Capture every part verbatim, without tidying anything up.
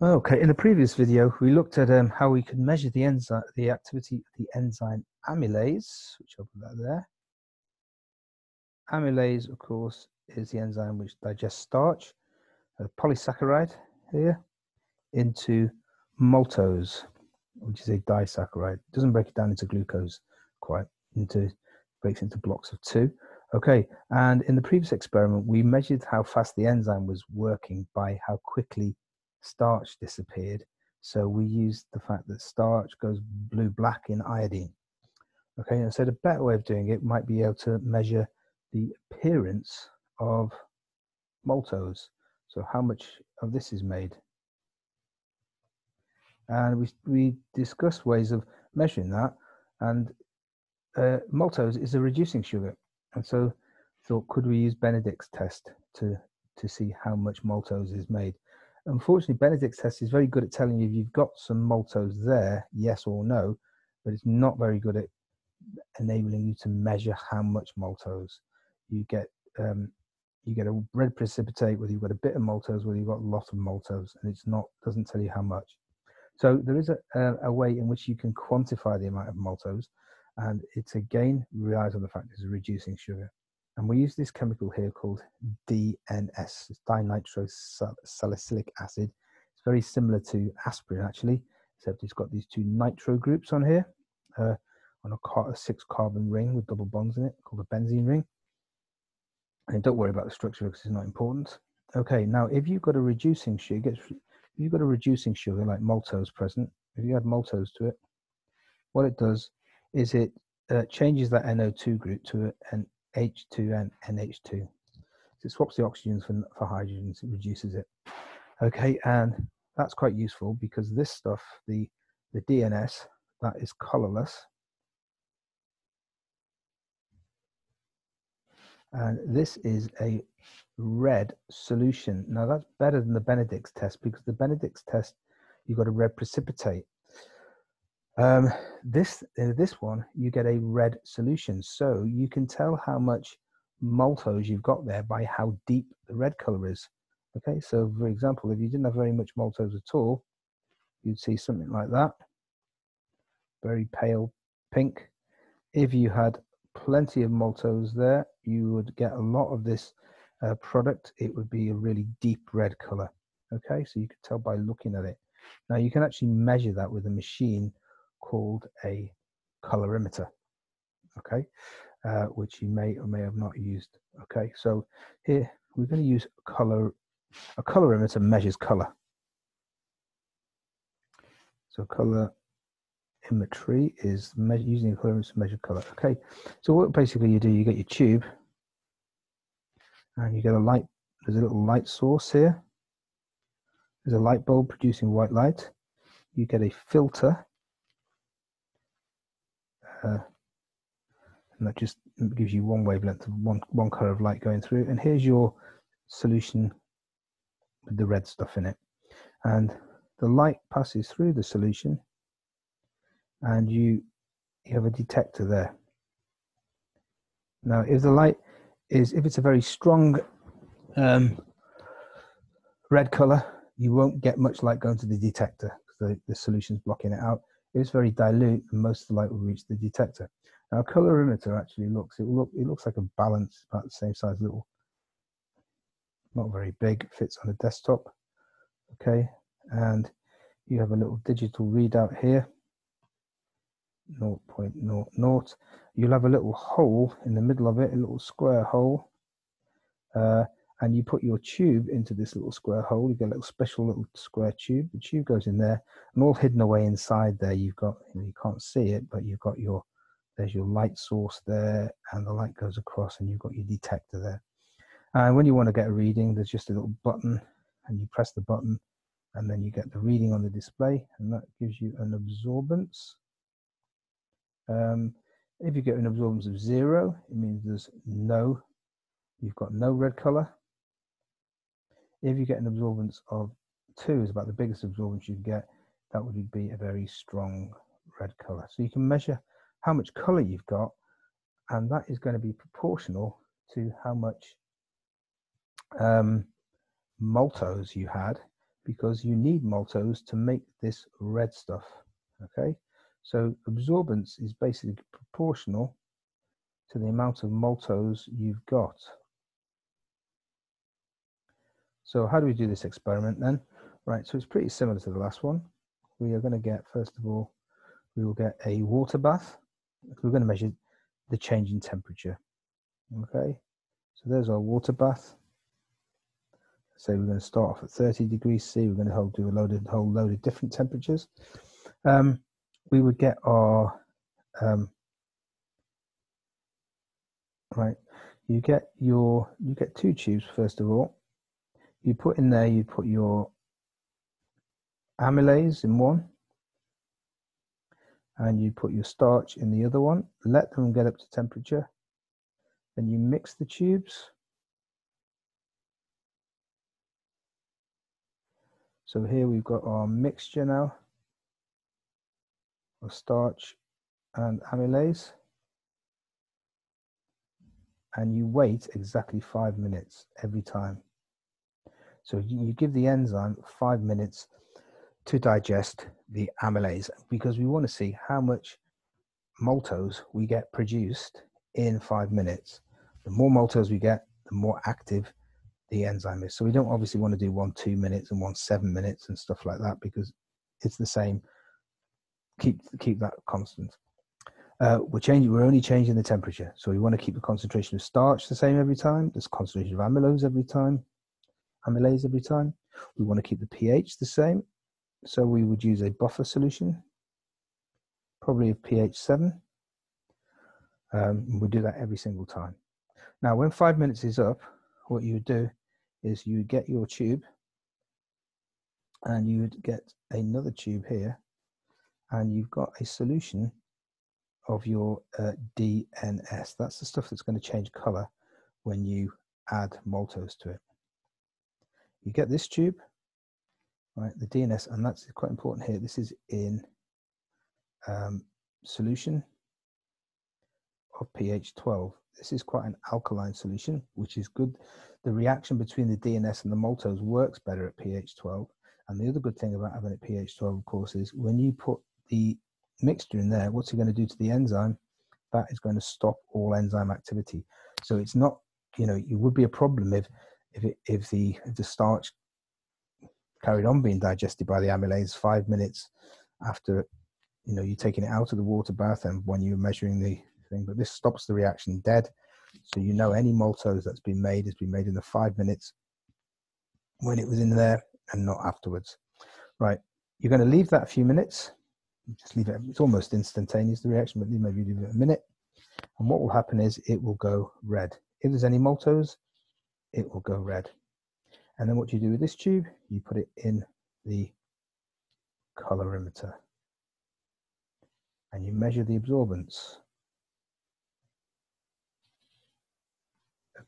Okay, in the previous video, we looked at um, how we could measure the enzyme, the activity of the enzyme amylase, which I'll put that there. Amylase, of course, is the enzyme which digests starch, a polysaccharide here, into maltose, which is a disaccharide. It doesn't break it down into glucose quite, into breaks into blocks of two. Okay, and in the previous experiment, we measured how fast the enzyme was working by how quickly starch disappeared. So we used the fact that starch goes blue black in iodine. Okay, and so the better way of doing it might be able to measure the appearance of maltose. So how much of this is made. And we, we discussed ways of measuring that, and uh, maltose is a reducing sugar. And so thought, could we use Benedict's test to, to see how much maltose is made? Unfortunately, Benedict's test is very good at telling you if you've got some maltose there, yes or no, but it's not very good at enabling you to measure how much maltose. You get um, you get a red precipitate whether you've got a bit of maltose, whether you've got a lot of maltose, and it's not doesn't tell you how much. So there is a, a, a way in which you can quantify the amount of maltose, and it's again relies on the fact it's reducing sugar. And we use this chemical here called D N S, it's dinitro salicylic acid. It's very similar to aspirin actually, except it's got these two nitro groups on here, uh, on a, car a six carbon ring with double bonds in it, called a benzene ring. And don't worry about the structure because it's not important. Okay, now if you've got a reducing sugar, if you've got a reducing sugar like maltose present, if you add maltose to it, what it does is it uh, changes that N O two group to an H two and N H two. So it swaps the oxygens for, for hydrogens, it reduces it. Okay, and that's quite useful because this stuff, the, the D N S, that is colorless. And this is a red solution. Now that's better than the Benedict's test because the Benedict's test, you've got a red precipitate. Um, this, in this one, you get a red solution. So you can tell how much maltose you've got there by how deep the red color is. Okay, so for example, if you didn't have very much maltose at all, you'd see something like that, very pale pink. If you had plenty of maltose there, you would get a lot of this uh, product. It would be a really deep red color. Okay, so you could tell by looking at it. Now you can actually measure that with a machine called a colorimeter, okay, uh, which you may or may have not used. Okay, so here we're going to use color. A colorimeter measures color. So colorimetry is measure, using a colorimeter to measure color. Okay, so what basically you do, you get your tube, and you get a light. There's a little light source here. There's a light bulb producing white light. You get a filter. Uh, and that just gives you one wavelength of one, one color of light going through. And here's your solution with the red stuff in it. And the light passes through the solution, and you, you have a detector there. Now, if the light is, if it's a very strong um, red color, you won't get much light going to the detector because the, the solution's blocking it out. It's very dilute, and most of the light will reach the detector. Now, a colorimeter actually looks, it, look, it looks like a balance, about the same size, little, not very big, fits on a desktop. Okay, and you have a little digital readout here, zero point zero zero. You'll have a little hole in the middle of it, a little square hole, uh, and you put your tube into this little square hole. You get a little special little square tube. The tube goes in there, and all hidden away inside there, you've got, you know, you can't see it, but you've got your, there's your light source there, and the light goes across, and you've got your detector there. And when you want to get a reading, there's just a little button, and you press the button, and then you get the reading on the display, and that gives you an absorbance. Um, if you get an absorbance of zero, it means there's no, you've got no red color. If you get an absorbance of two, is about the biggest absorbance you can get, that would be a very strong red color. So you can measure how much color you've got, and that is going to be proportional to how much um, maltose you had, because you need maltose to make this red stuff, okay? So absorbance is basically proportional to the amount of maltose you've got. So how do we do this experiment then? Right, so it's pretty similar to the last one. We are going to get, first of all, we will get a water bath. We're going to measure the change in temperature, okay? So there's our water bath. So we're going to start off at thirty degrees C. We're going to hold, do a loaded, whole load of different temperatures. Um, we would get our, um, right, you get your, you get two tubes, first of all. You put in there, you put your amylase in one, and you put your starch in the other one. Let them get up to temperature. Then you mix the tubes. So here we've got our mixture now of starch and amylase, and you wait exactly five minutes every time. So you give the enzyme five minutes to digest the amylase, because we want to see how much maltose we get produced in five minutes. The more maltose we get, the more active the enzyme is. So we don't obviously want to do one two minutes and one seven minutes and stuff like that, because it's the same. Keep keep that constant. Uh, we're changing. We're only changing the temperature, so we want to keep the concentration of starch the same every time. This concentration of amylase every time, amylase every time. We want to keep the pH the same, so we would use a buffer solution, probably of pH seven. Um, we do that every single time. Now, when five minutes is up, what you would do is you get your tube and you would get another tube here, and you've got a solution of your uh, D N S. That's the stuff that's going to change color when you add maltose to it. You get this tube, right, the D N S, and that's quite important here. This is in um, solution of pH twelve. This is quite an alkaline solution, which is good. The reaction between the D N S and the maltose works better at pH twelve. And the other good thing about having it pH twelve, of course, is when you put the mixture in there, what's it going to do to the enzyme? That is going to stop all enzyme activity. So it's not, you know, it would be a problem if if it, if the if the starch carried on being digested by the amylase five minutes after, you know, you're taking it out of the water bath and when you're measuring the thing, but this stops the reaction dead. So you know any maltose that's been made has been made in the five minutes when it was in there and not afterwards. Right, you're going to leave that a few minutes. You just leave it. It's almost instantaneous, the reaction, but maybe leave it a minute. And what will happen is it will go red. If there's any maltose, it will go red. And then what you do with this tube, you put it in the colorimeter and you measure the absorbance.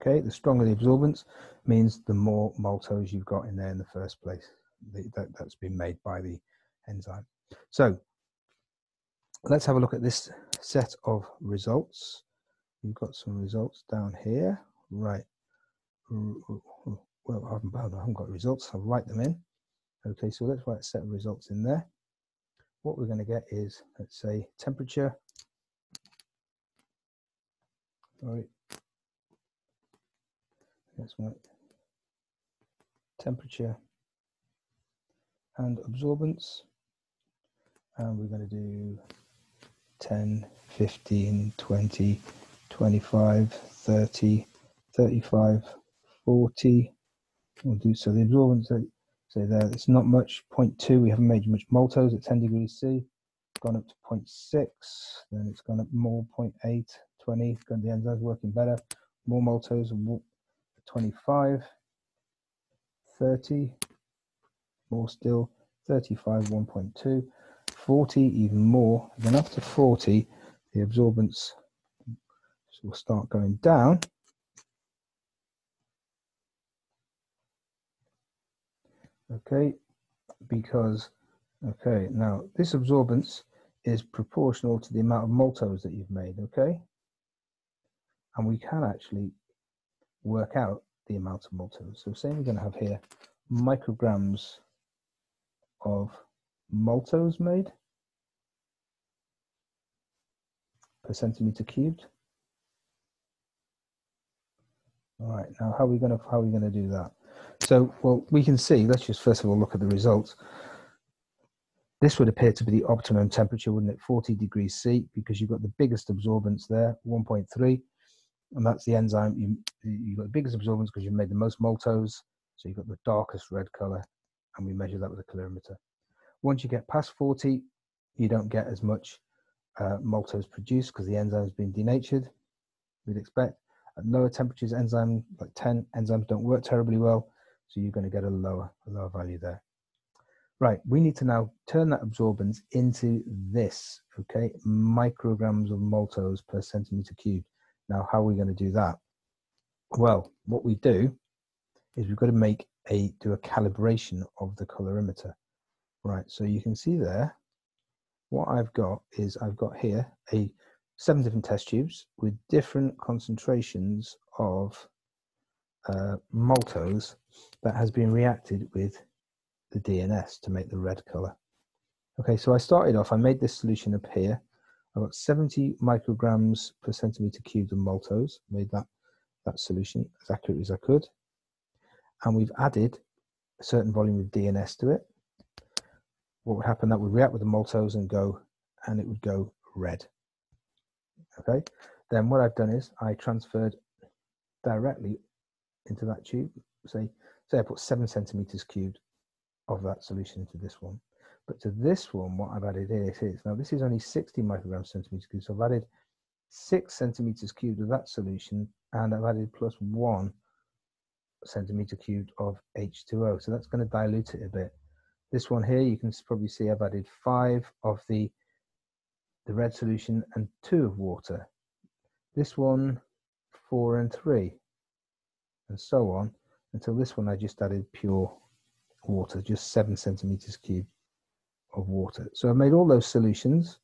Okay, the stronger the absorbance means the more maltose you've got in there in the first place. The, that, that's been made by the enzyme. So let's have a look at this set of results. We've got some results down here. Right. Well, I haven't, I haven't got results. I'll write them in. Okay, so let's write a set of results in there. What we're going to get is, let's say, temperature. All right. That's right. Temperature and absorbance, and we're going to do ten, fifteen, twenty, twenty-five, thirty, thirty-five, forty. We'll do, so the absorbance, so there, it's not much, zero point two. We haven't made much maltose at ten degrees C. Gone up to zero point six, then it's gone up more, zero point eight, twenty. The enzyme's working better, more maltose, more, twenty-five, thirty, more still, thirty-five, one point two, forty, even more. Then after forty, the absorbance will start going down. Okay, because, okay, now this absorbance is proportional to the amount of maltose that you've made, okay? And we can actually work out the amount of maltose. So say we're going to have here micrograms of maltose made per centimeter cubed. All right, now how are we going to how are we going to do that? So, well, we can see, let's just first of all look at the results. This would appear to be the optimum temperature, wouldn't it? forty degrees C, because you've got the biggest absorbance there, one point three, and that's the enzyme. You, you've got the biggest absorbance because you've made the most maltose, so you've got the darkest red color, and we measure that with a colorimeter. Once you get past forty, you don't get as much uh, maltose produced because the enzyme's been denatured, we'd expect. At lower temperatures, enzyme like ten enzymes don't work terribly well, so you're going to get a lower, a lower value there. Right, we need to now turn that absorbance into this, okay, micrograms of maltose per centimeter cubed. Now, how are we going to do that? Well, what we do is we've got to make a, do a calibration of the colorimeter. Right, so you can see there, what I've got is I've got here a seven different test tubes with different concentrations of uh, maltose that has been reacted with the D N S to make the red color. Okay, so I started off, I made this solution up here. I got seventy micrograms per centimeter cubed of maltose, made that, that solution as accurate as I could. And we've added a certain volume of D N S to it. What would happen, that would react with the maltose and go, and it would go red. Okay, then what I've done is I transferred directly into that tube, say, say I put seven centimeters cubed of that solution into this one, but to this one what I've added is, is now this is only sixty micrograms centimeter cubed, so I've added six centimeters cubed of that solution, and I've added plus one centimeter cubed of H two O, so that's going to dilute it a bit. This one here you can probably see I've added five of the the red solution and two of water, this one four and three, and so on until this one I just added pure water, just seven centimeters cubed of water. So I made all those solutions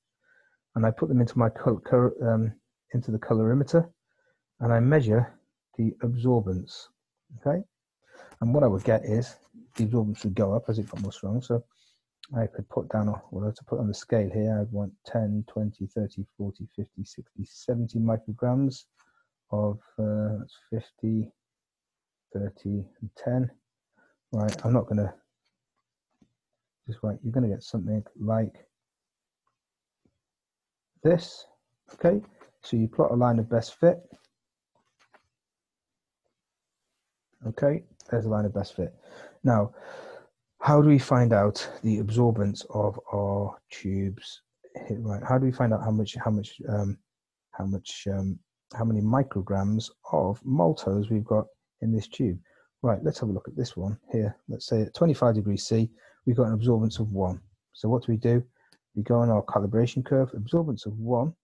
and I put them into my color, um, into the colorimeter, and I measure the absorbance. Okay, and what I would get is the absorbance would go up as it got more strong. So I could put down, well, to put on the scale here, I'd want ten, twenty, thirty, forty, fifty, sixty, seventy micrograms of uh, that's fifty, thirty, and ten. Right, I'm not going to, just right, you're going to get something like this. Okay, so you plot a line of best fit. Okay, there's a line of best fit. Now, how do we find out the absorbance of our tubes? Right, how do we find out how much, how much, um, how much, um, how many micrograms of maltose we've got in this tube? Right, let's have a look at this one here. Let's say at twenty-five degrees C, we've got an absorbance of one. So what do we do? We go on our calibration curve, absorbance of one,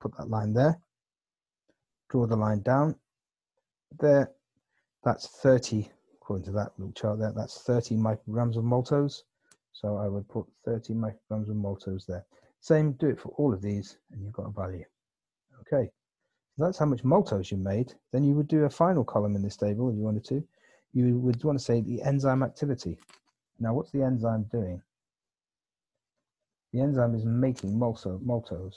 put that line there, draw the line down there. That's thirty, according to that little chart there, that's thirty micrograms of maltose. So I would put thirty micrograms of maltose there. Same, do it for all of these, and you've got a value. Okay, so that's how much maltose you made. Then you would do a final column in this table if you wanted to. You would want to say the enzyme activity. Now, what's the enzyme doing? The enzyme is making maltose.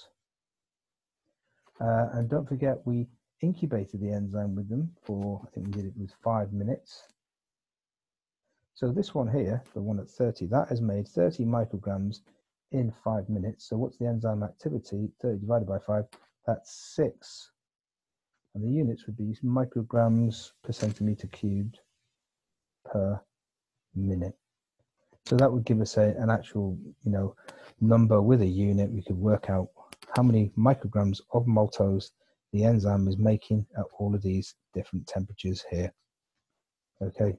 Uh, and don't forget, we incubated the enzyme with them for, I think we did it with five minutes. So this one here, the one at thirty, that has made thirty micrograms in five minutes. So what's the enzyme activity? thirty divided by five, that's six. And the units would be micrograms per centimeter cubed per minute. So that would give us a, an actual, you know, number with a unit. We could work out how many micrograms of maltose the enzyme is making at all of these different temperatures here. Okay,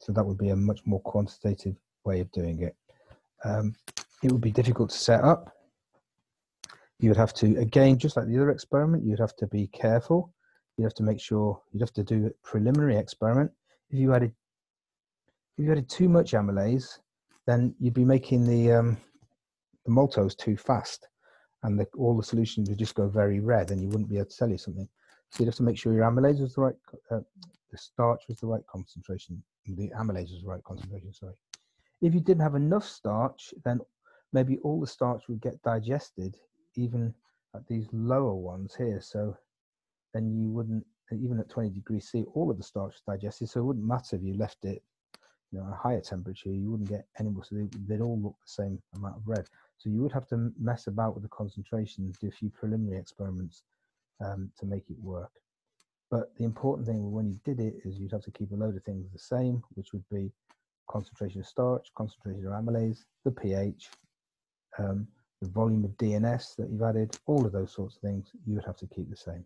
so that would be a much more quantitative way of doing it. Um, it would be difficult to set up. You would have to, again, just like the other experiment, you'd have to be careful. You'd have to make sure, you'd have to do a preliminary experiment. If you added, if you added too much amylase, then you'd be making the, um, the maltose too fast, and the, all the solutions would just go very red, and you wouldn't be able to tell you something. So you'd have to make sure your amylase was the right, uh, the starch was the right concentration, the amylase was the right concentration, sorry. If you didn't have enough starch, then maybe all the starch would get digested, even at these lower ones here. So then you wouldn't, even at twenty degrees C, all of the starch is digested. So it wouldn't matter if you left it, you know, at a higher temperature, you wouldn't get any more. So they, they'd all look the same amount of red. So you would have to mess about with the concentration, do a few preliminary experiments um, to make it work. But the important thing when you did it is you'd have to keep a load of things the same, which would be concentration of starch, concentration of amylase, the pH, um, the volume of D N S that you've added, all of those sorts of things you would have to keep the same.